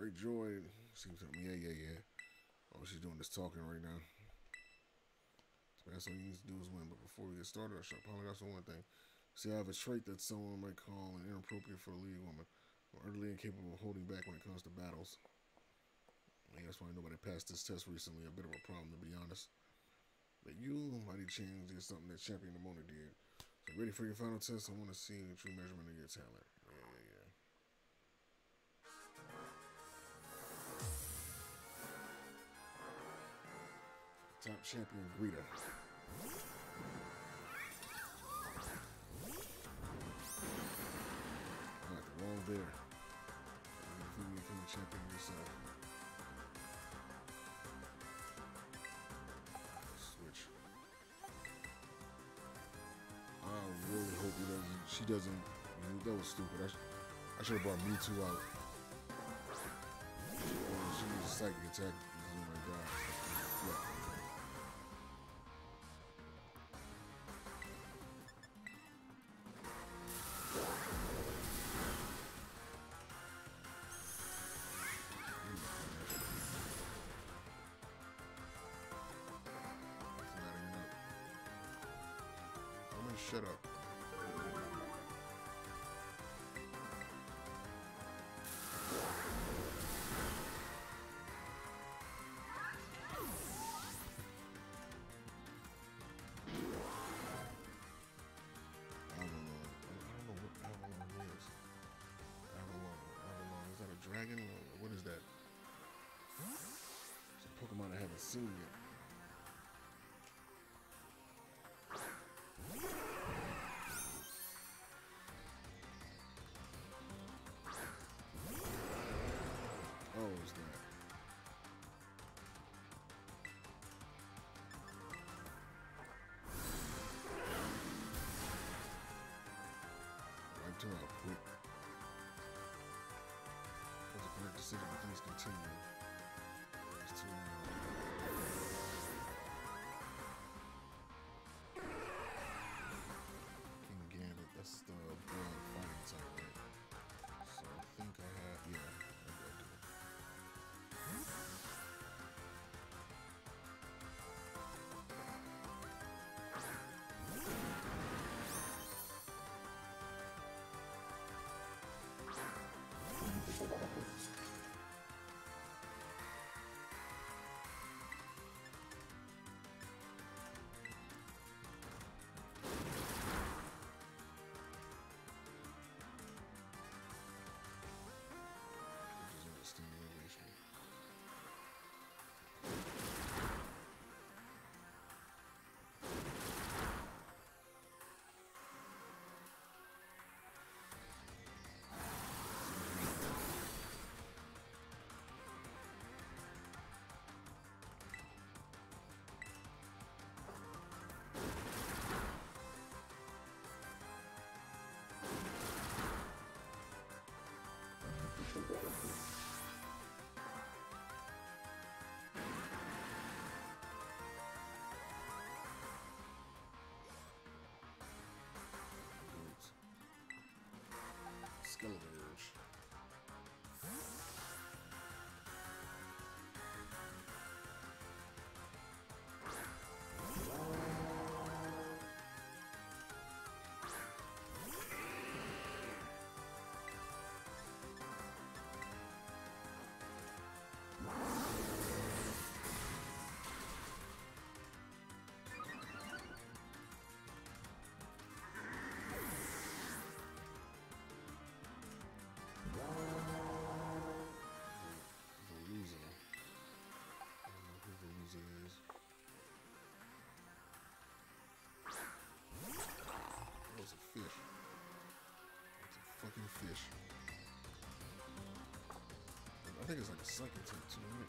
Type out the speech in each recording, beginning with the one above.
Great joy seems like, yeah. Oh, she's doing this talking right now. So that's all you need to do is win. But before we get started, I should apologize for one thing. See, I have a trait that someone might call an inappropriate for a league woman. I'm utterly incapable of holding back when it comes to battles. And that's why nobody passed this test recently. A bit of a problem, to be honest. But you mighty changed did something that Champion Nemona did. So ready for your final test? I want to see the true measurement of your talent. Top champion Geeta. Alright, they're all there. You become a champion yourself. Switch. I really hope he doesn't. She doesn't. You know, that was stupid. I should have brought Mewtwo out. She needs a psychic attack. Oh my god. Yeah. Shut up. Avalon. Is that a dragon? What is that? It's a Pokemon I haven't seen yet. Turn out quick. That was a correct decision, but things continue. There's two now. King Gambit, that's the blood fighting type, right? So I think I have, It's a fish. It's a fucking fish. I think it's like a psychic type too, isn't it?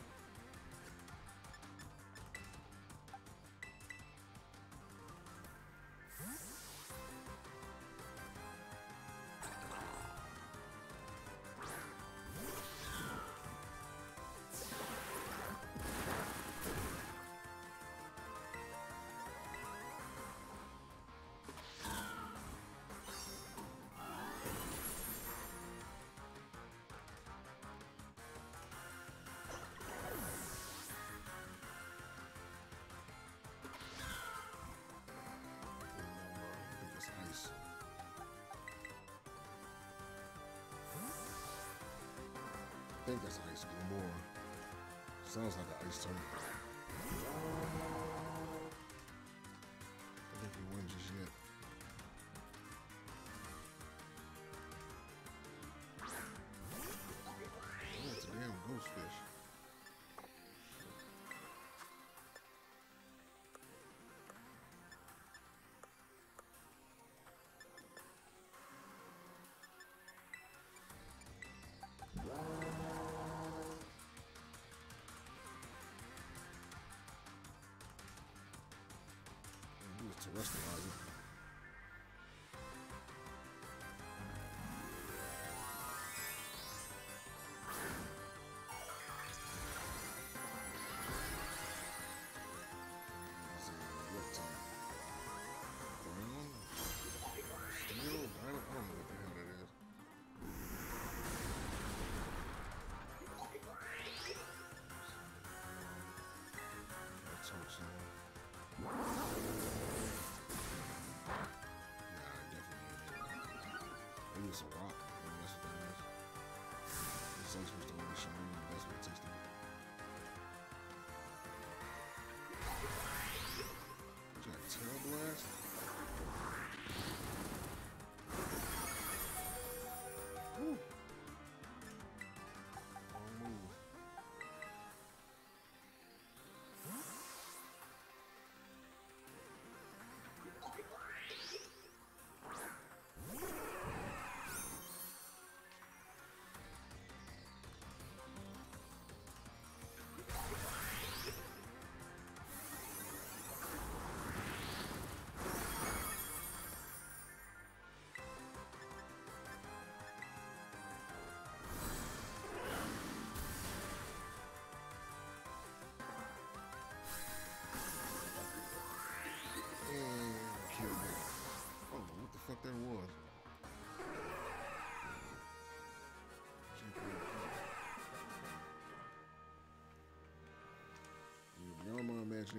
think that's a high school more. Sounds like an ice tournament. I think we win just yet. Oh, that's a damn goldfish.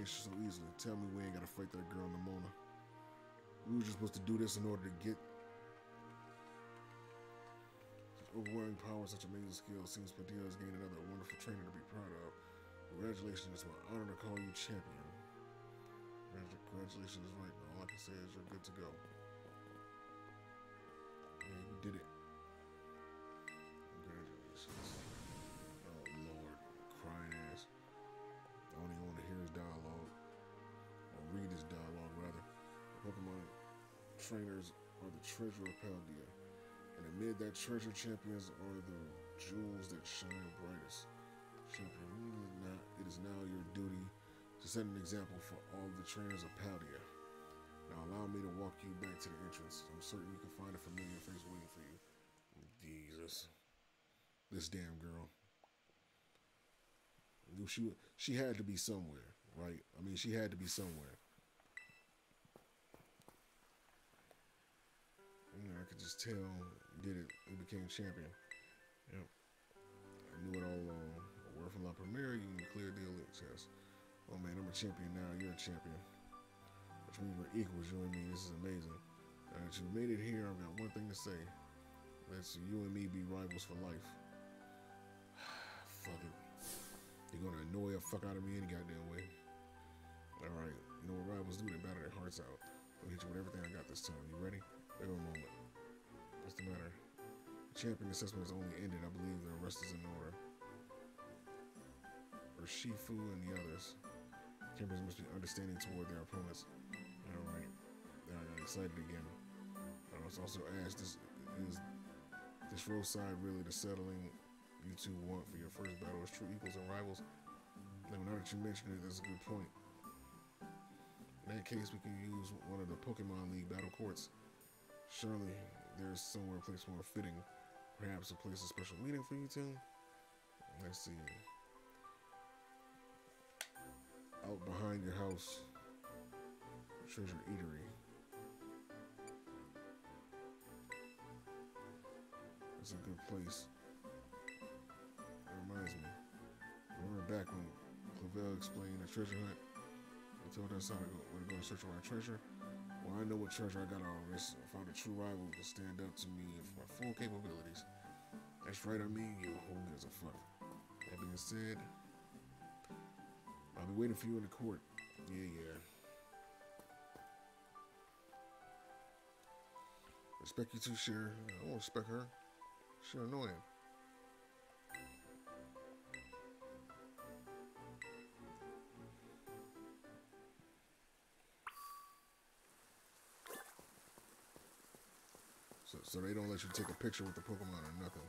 So easily. Tell me we ain't gotta fight that girl Nemona. We were just supposed to do this in order to get such overwhelming power, such amazing skill. Seems Paldea has gained another wonderful trainer to be proud of. Congratulations, it's my honor to call you champion. Congratulations is right. All I can say is you're good to go. Yeah, you did it. Congratulations. Oh Lord, crying ass. I don't even want to hear his dialogue, or read his dialogue rather. The Pokemon trainers are the treasure of Paldea, and amid that treasure, champions are the jewels that shine brightest. Champion, it is now your duty to set an example for all the trainers of Paldea. Now allow me to walk you back to the entrance. I'm certain you can find a familiar face waiting for you. Jesus, this damn girl. She had to be somewhere, right? I mean, she had to be somewhere. You know, I could just tell. Did it? We became champion. Yep. I knew it all along. A word from La Primera, you can clear the elite test. Oh man, I'm a champion now. You're a champion. Which means we're equals. You and me. This is amazing. Now that you made it here, I've got one thing to say. Let's you and me be rivals for life. Fuck it. You're gonna annoy the fuck out of me any goddamn way. Alright, you know what rivals do? They battle their hearts out. I'll hit you with everything I got this time. You ready? Wait a moment. What's the matter? The champion assessment is only ended. I believe the rest is in order. Or Shifu and the others. Champions must be understanding toward their opponents. Alright. I got excited again. I was also asked, is this roadside really the settling you two want for your first battle as true equals and rivals? Now, now that you mention it, that's a good point. In that case, we can use one of the Pokemon League battle courts. Surely there's somewhere a place more fitting. Perhaps a place of special meaning for you two? Let's see. Out behind your house. Treasure Eatery. That's a good place. Reminds me. Remember back when Clavelle explained the treasure hunt? They told us how to go and search for our treasure. Well, I know what treasure I got out of this. I found a true rival who can stand up to me for my full capabilities. That's right, I mean, your whole is afloat. That being said, I'll be waiting for you in the court. Yeah. Respect you too, Cher. I won't respect her. Sure, annoying. So they don't let you take a picture with the Pokemon or nothing.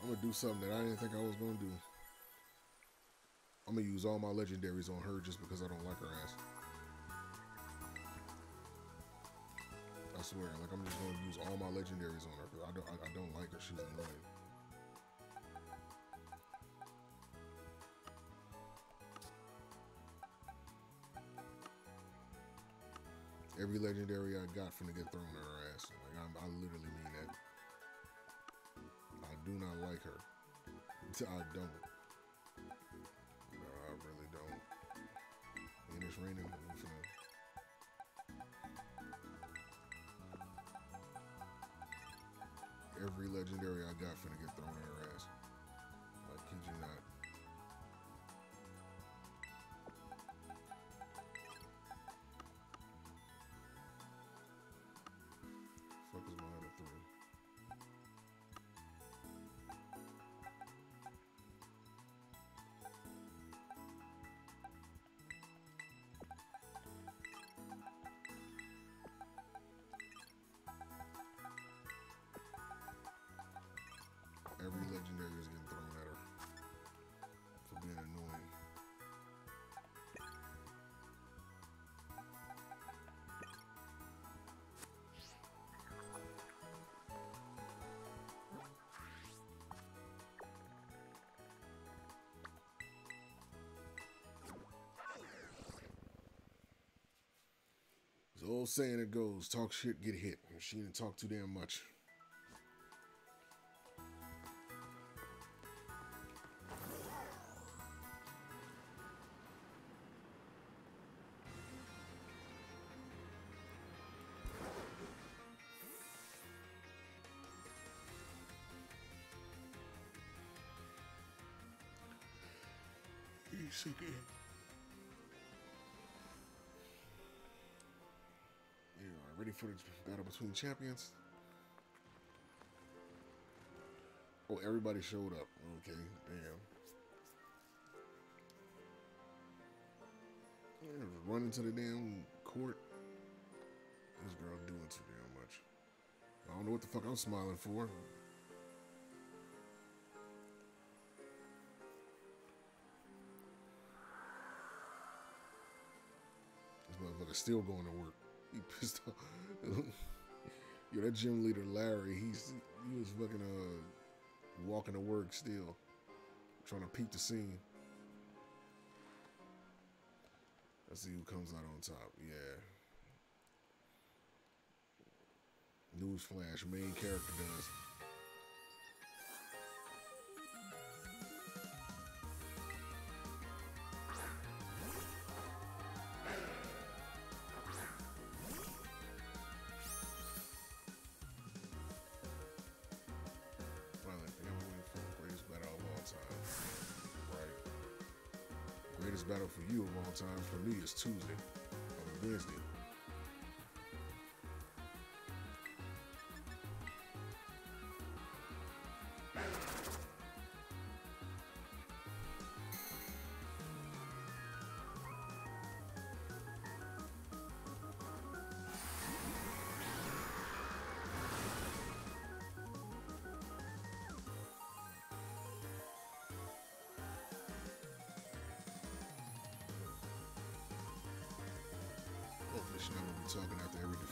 I'm gonna do something that I didn't think I was gonna do. I'm gonna use all my legendaries on her just because I don't like her ass. I swear, like I'm just gonna use all my legendaries on her because I don't like her. She's annoying. Every legendary I got finna get thrown at her ass. Like I literally mean that. I do not like her. I don't. No, I really don't. And it's raining. I'm finna. Every legendary I got finna get thrown at her ass. I kid you not. Every legendary is getting thrown at her for being annoying. There's an old saying that goes, talk shit, get hit. And she didn't talk too damn much. Ready for the battle between champions? Oh, everybody showed up. Okay, damn. Running to the damn court. This girl doing too damn much. I don't know what the fuck I'm smiling for. This motherfucker's still going to work. He pissed off. Yo, that gym leader Larry, he was fucking walking to work still, trying to peek the scene. Let's see who comes out on top. Yeah. Newsflash, main character does. Greatest battle for you of all time for me is Tuesday or Wednesday. Hopefully she never be talking after every defeat.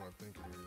what I think it is.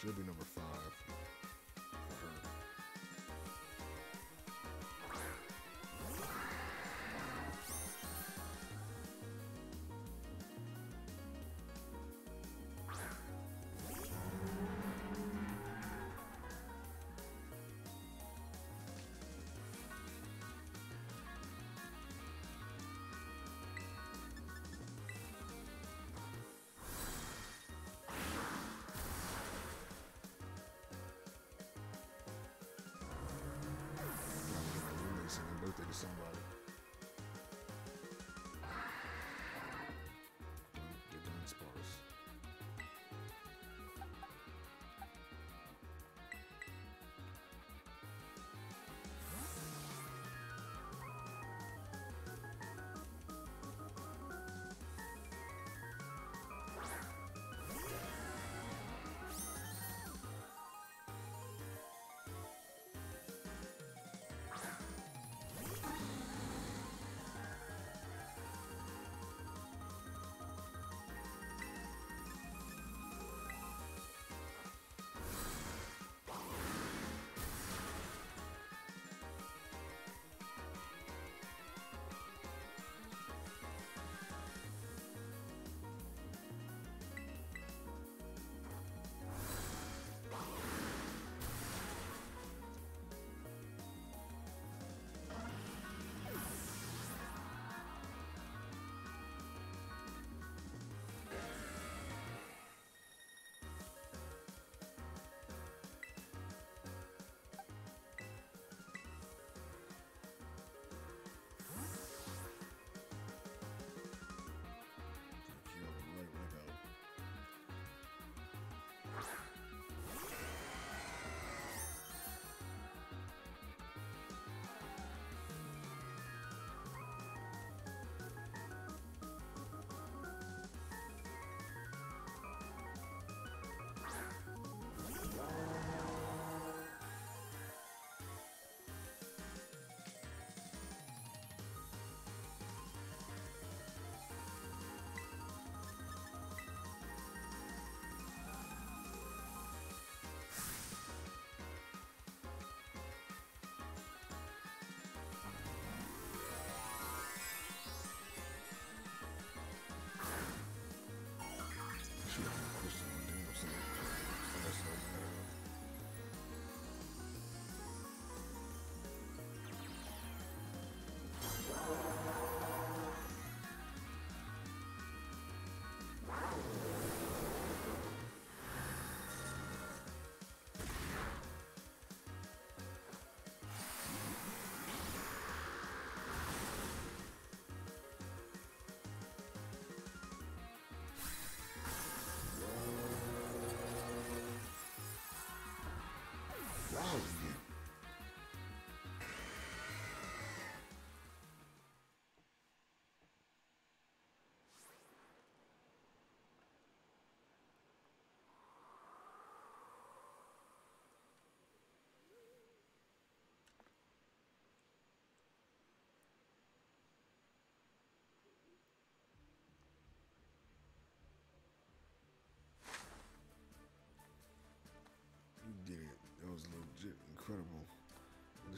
Should be number 5 for somebody. They're doing sparse.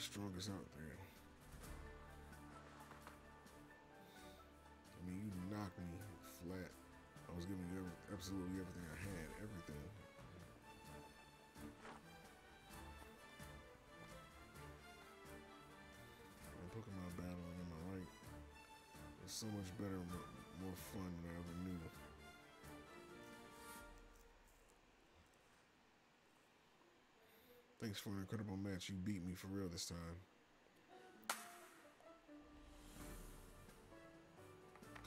the strongest out there. I mean, you knocked me flat. I was giving you absolutely everything I had, everything. And Pokemon battling, am I right? It's so much better, more fun than I ever knew. Thanks for an incredible match. You beat me for real this time.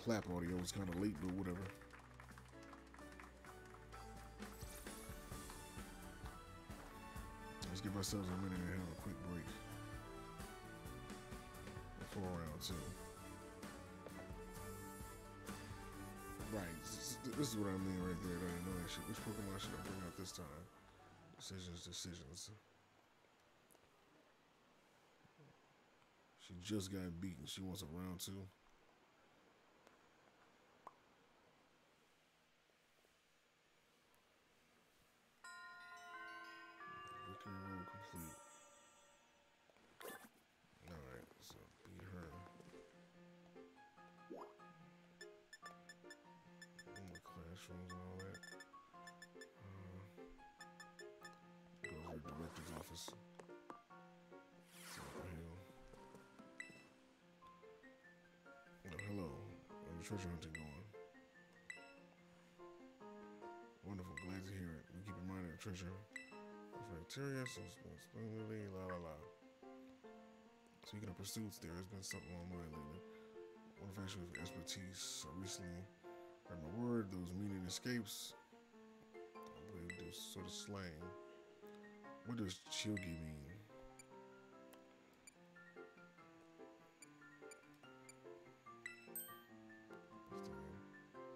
Clap audio was kind of late, but whatever. Let's give ourselves a minute and have a quick break before round two. Right, this is what I mean right there. I didn't know that shit. Which Pokemon should I bring out this time? Decisions. She just got beaten. She wants a round two. Rookie roll complete. Alright, so beat her. All the classrooms and all that. Director's office. Oh, hello. The treasure hunting going. Wonderful. Glad to hear it. We keep in mind that treasure. Criteria. So responsibility. La la la. Speaking of pursuits, there has been something on my mind lately. One fashion with expertise. So recently, heard my word. Those meaning escapes. I believe there's sort of slang. What does Chiogi mean?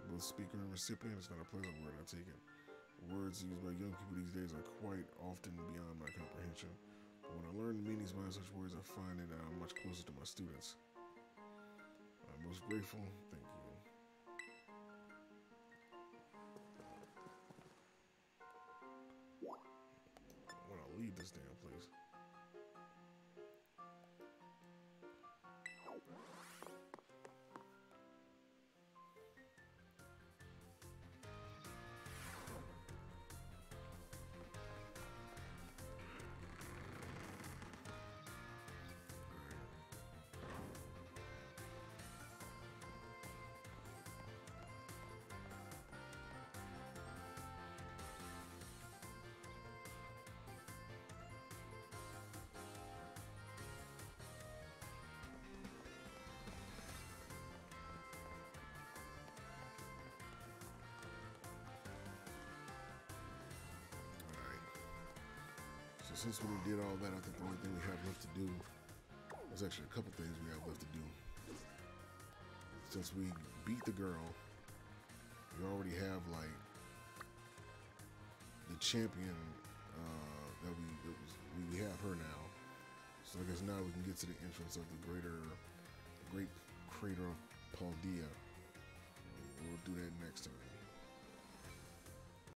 Both speaker and recipient, it's not a pleasant word, I take it. Words used by young people these days are quite often beyond my comprehension. But when I learn the meanings behind such words, I find that I'm much closer to my students. I'm most grateful. Thank you. Leave this damn place. Since we did all that, I think the only thing we have left to do, there's actually a couple things we have left to do. Since we beat the girl, we already have like the champion we have her now. So I guess now we can get to the entrance of the great crater of Paldea. We'll do that next time.